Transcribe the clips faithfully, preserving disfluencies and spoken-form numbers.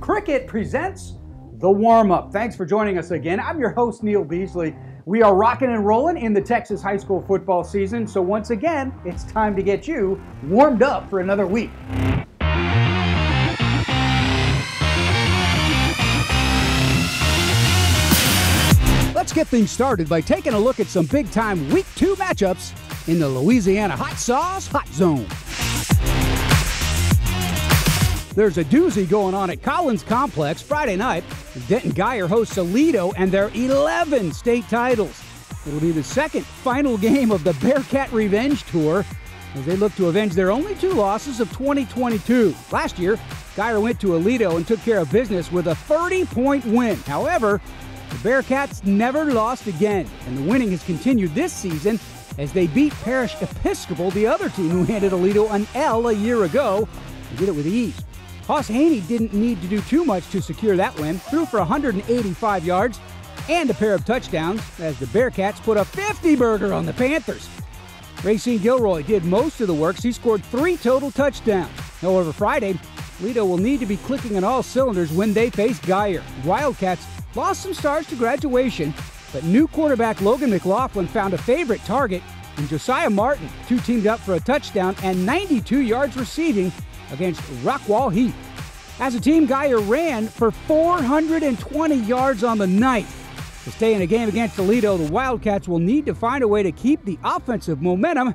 Cricket presents The Warm-Up. Thanks for joining us again. I'm your host, Neil Beasley. We are rocking and rolling in the Texas high school football season, so once again, it's time to get you warmed up for another week. Let's get things started by taking a look at some big-time Week two matchups in the Louisiana Hot Sauce Hot Zone. There's a doozy going on at Collins Complex Friday night. Denton Guyer hosts Aledo and their eleven state titles. It'll be the second final game of the Bearcat Revenge Tour as they look to avenge their only two losses of twenty twenty-two. Last year, Guyer went to Aledo and took care of business with a thirty point win. However, the Bearcats never lost again, and the winning has continued this season as they beat Parish Episcopal, the other team who handed Aledo an L a year ago, and did it with ease. Hauss Hejny didn't need to do too much to secure that win, threw for one hundred eighty-five yards and a pair of touchdowns as the Bearcats put a fifty burger on the Panthers. Racine Gilroy did most of the work. He scored three total touchdowns. However, Friday, Aledo will need to be clicking on all cylinders when they face Guyer. Wildcats lost some stars to graduation, but new quarterback Logan McLaughlin found a favorite target in Josiah Martin, two teamed up for a touchdown and ninety-two yards receiving against Rockwall Heat. As a team, Guyer ran for four hundred twenty yards on the night. To stay in a game against Aledo, the Wildcats will need to find a way to keep the offensive momentum,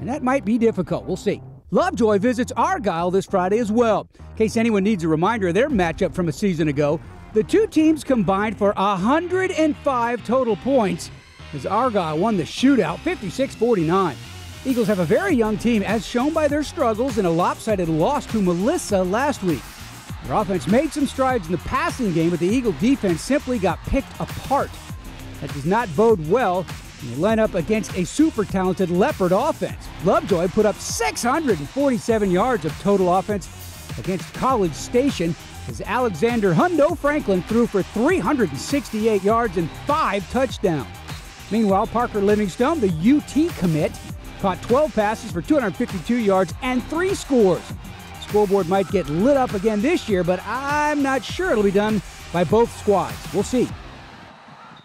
and that might be difficult. We'll see. Lovejoy visits Argyle this Friday as well. In case anyone needs a reminder of their matchup from a season ago, the two teams combined for one hundred five total points as Argyle won the shootout fifty-six forty-nine. Eagles have a very young team, as shown by their struggles in a lopsided loss to Melissa last week. Their offense made some strides in the passing game, but the Eagle defense simply got picked apart. That does not bode well when you line up against a super-talented Leopard offense. Lovejoy put up six hundred forty-seven yards of total offense against College Station as Alexander Hundo Franklin threw for three hundred sixty-eight yards and five touchdowns. Meanwhile, Parker Livingstone, the U T commit, caught twelve passes for two hundred fifty-two yards and three scores. The scoreboard might get lit up again this year, but I'm not sure it'll be done by both squads. We'll see.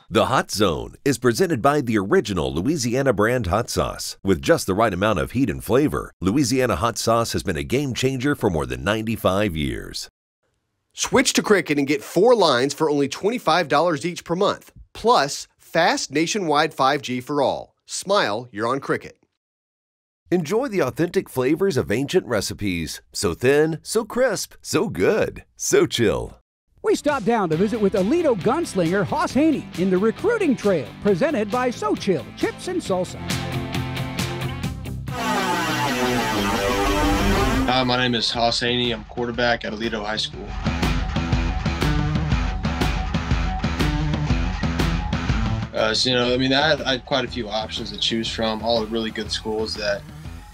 The Hot Zone is presented by the original Louisiana brand hot sauce. With just the right amount of heat and flavor, Louisiana hot sauce has been a game changer for more than ninety-five years. Switch to Cricket and get four lines for only twenty-five dollars each per month. Plus, fast nationwide five G for all. Smile, you're on Cricket. Enjoy the authentic flavors of ancient recipes. So thin, so crisp, so good, so chill. We stopped down to visit with Aledo gunslinger Hauss Hejny in the recruiting trail, presented by So Chill Chips and Salsa. Hi, my name is Hauss Hejny. I'm quarterback at Aledo High School. Uh, so, you know, I mean, I had, I had quite a few options to choose from, all the really good schools that,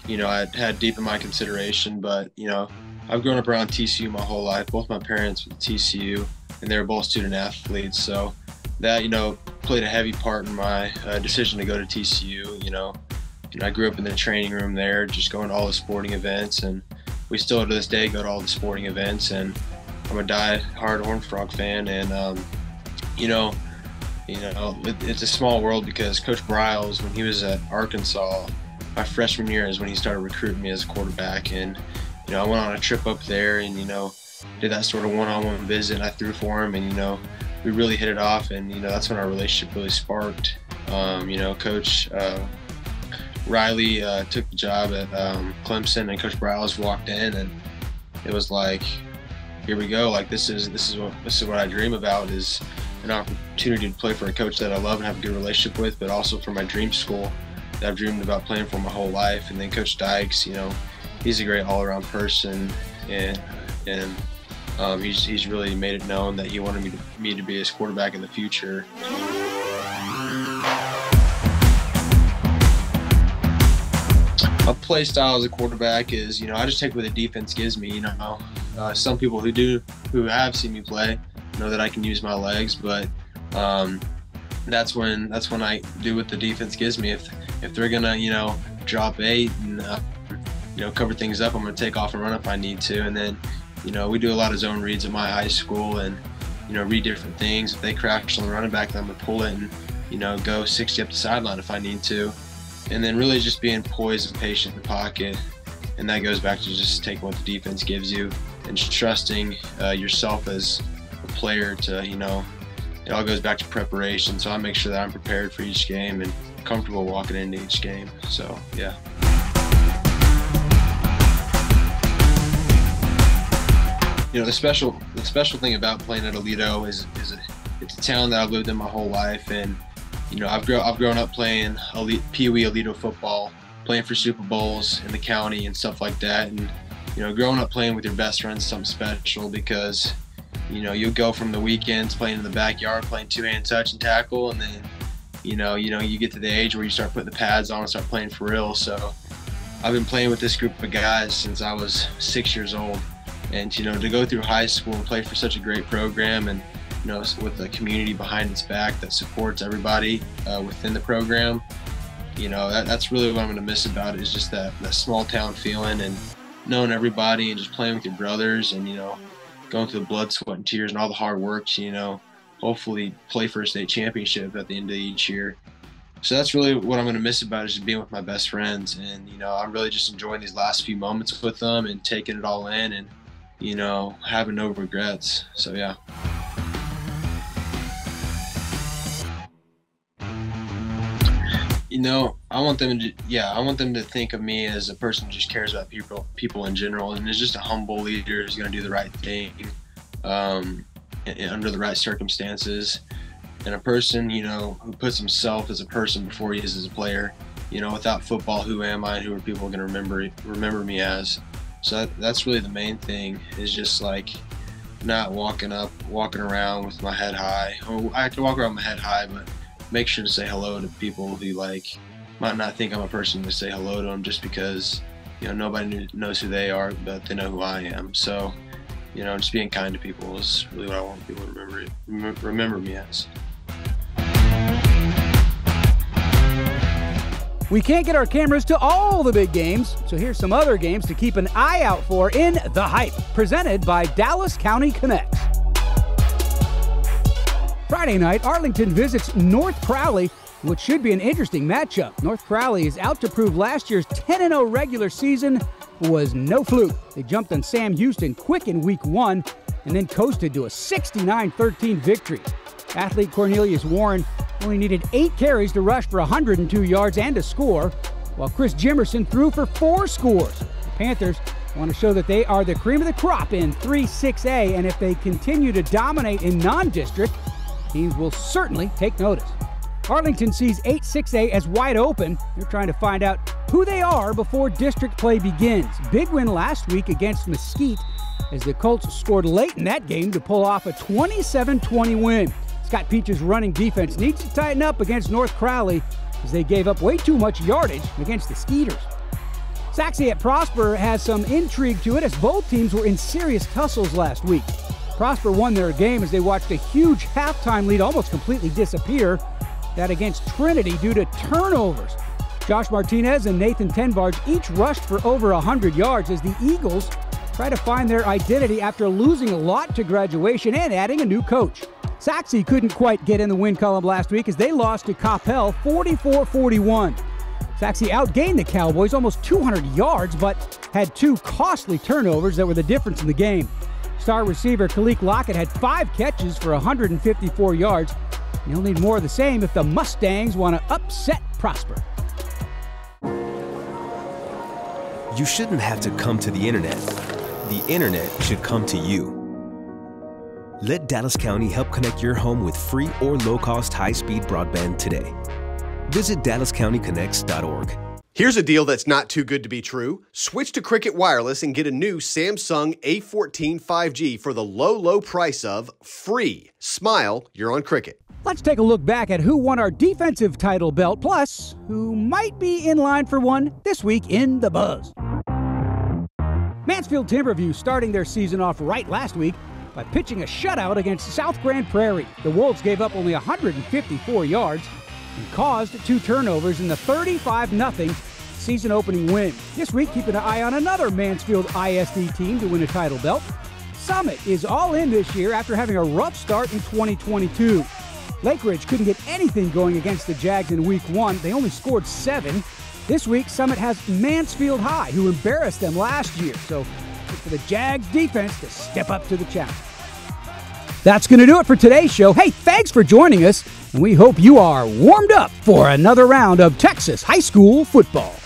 you know, I had deep in my consideration. But, you know, I've grown up around T C U my whole life. Both my parents were T C U, and they were both student athletes. So that, you know, played a heavy part in my uh, decision to go to T C U. You know, and I grew up in the training room there, just going to all the sporting events. And we still, to this day, go to all the sporting events. And I'm a die-hard Horned Frog fan. And, um, you know, You know, it, it's a small world because Coach Bryles, when he was at Arkansas, my freshman year is when he started recruiting me as a quarterback. And, you know, I went on a trip up there and, you know, did that sort of one-on-one visit. And I threw for him and, you know, we really hit it off. And, you know, that's when our relationship really sparked. Um, you know, Coach uh, Riley uh, took the job at um, Clemson, and Coach Bryles walked in, and it was like, here we go. Like, this is, this is, what, this is what I dream about is an opportunity to play for a coach that I love and have a good relationship with, but also for my dream school that I've dreamed about playing for my whole life. And then Coach Dykes, you know, he's a great all-around person, and and um, he's, he's really made it known that he wanted me to, me to be his quarterback in the future. My play style as a quarterback is, you know, I just take what the defense gives me. You know, uh, some people who do, who have seen me play, know that I can use my legs, but um, that's when that's when I do what the defense gives me. If if they're gonna, you know, drop eight and uh, you know, cover things up, I'm gonna take off and run if I need to. And then you know, we do a lot of zone reads at my high school and, you know, read different things. If they crash on the running back, then I'm going to pull it and, you know, go sixty up the sideline if I need to. And then really just being poised and patient in the pocket. And that goes back to just taking what the defense gives you and trusting uh, yourself as a player to, you know, it all goes back to preparation. So I make sure that I'm prepared for each game and comfortable walking into each game. So, yeah. You know, the special the special thing about playing at Aledo is, is a, it's a town that I've lived in my whole life. And, you know, I've, grow, I've grown up playing elite, Pee Wee Aledo football, playing for Super Bowls in the county and stuff like that. And, you know, growing up playing with your best friends is something special because, you know, you'll go from the weekends playing in the backyard, playing two-hand touch and tackle, and then, you know, you know, you get to the age where you start putting the pads on and start playing for real. So I've been playing with this group of guys since I was six years old. And, you know, to go through high school and play for such a great program and, you know, with a community behind its back that supports everybody uh, within the program, you know, that, that's really what I'm going to miss about it is just that, that small town feeling and knowing everybody and just playing with your brothers and, you know, going through the blood, sweat, and tears and all the hard work to, you know, hopefully play for a state championship at the end of each year. So that's really what I'm going to miss about it is just being with my best friends. And, you know, I'm really just enjoying these last few moments with them and taking it all in and, you know, having no regrets. So, yeah. You know, I want them to, yeah, I want them to think of me as a person who just cares about people, people in general, and is just a humble leader who's going to do the right thing um, and, and under the right circumstances, and a person, you know, who puts himself as a person before he is as a player. You know, without football, who am I? And who are people going to remember remember me as? So that, that's really the main thing is just like not walking up, walking around with my head high. Or I can walk around with my head high, but make sure to say hello to people who like might not think I'm a person to say hello to them just because, you know, nobody knows who they are, but they know who I am. So, you know, just being kind to people is really what I want people to remember remember me as. We can't get our cameras to all the big games, so here's some other games to keep an eye out for in The Hype, presented by Dallas County Connect. Friday night, Arlington visits North Crowley, which should be an interesting matchup. North Crowley is out to prove last year's ten and oh regular season was no fluke. They jumped on Sam Houston quick in week one and then coasted to a sixty-nine thirteen victory. Athlete Cornelius Warren only needed eight carries to rush for one hundred two yards and a score, while Chris Jimerson threw for four scores. The Panthers want to show that they are the cream of the crop in three six A, and if they continue to dominate in non-district, teams will certainly take notice. Arlington sees eight six A as wide open. They're trying to find out who they are before district play begins. Big win last week against Mesquite as the Colts scored late in that game to pull off a twenty-seven twenty win. Scott Peach's running defense needs to tighten up against North Crowley as they gave up way too much yardage against the Skeeters. Sachse at Prosper has some intrigue to it as both teams were in serious tussles last week. Prosper won their game as they watched a huge halftime lead almost completely disappear, that against Trinity due to turnovers. Josh Martinez and Nathan Tenbarge each rushed for over one hundred yards as the Eagles try to find their identity after losing a lot to graduation and adding a new coach. Sachse couldn't quite get in the win column last week as they lost to Coppell forty-four forty-one. Sachse outgained the Cowboys almost two hundred yards, but had two costly turnovers that were the difference in the game. Star receiver Kalik Lockett had five catches for one hundred fifty-four yards. You'll need more of the same if the Mustangs want to upset Prosper. You shouldn't have to come to the internet. The internet should come to you. Let Dallas County help connect your home with free or low-cost high-speed broadband today. Visit dallas county connects dot org. Here's a deal that's not too good to be true. Switch to Cricket Wireless and get a new Samsung A fourteen five G for the low, low price of free. Smile, you're on Cricket. Let's take a look back at who won our defensive title belt, plus who might be in line for one this week in The Buzz. Mansfield Timberview starting their season off right last week by pitching a shutout against South Grand Prairie. The Wolves gave up only one hundred fifty-four yards and caused two turnovers in the thirty-five nothing season-opening win. This week, keeping an eye on another Mansfield I S D team to win a title belt. Summit is all in this year after having a rough start in twenty twenty-two. Lake Ridge couldn't get anything going against the Jags in week one. They only scored seven. This week, Summit has Mansfield High, who embarrassed them last year. So it's for the Jags defense to step up to the challenge. That's going to do it for today's show. Hey, thanks for joining us, and we hope you are warmed up for another round of Texas high school football.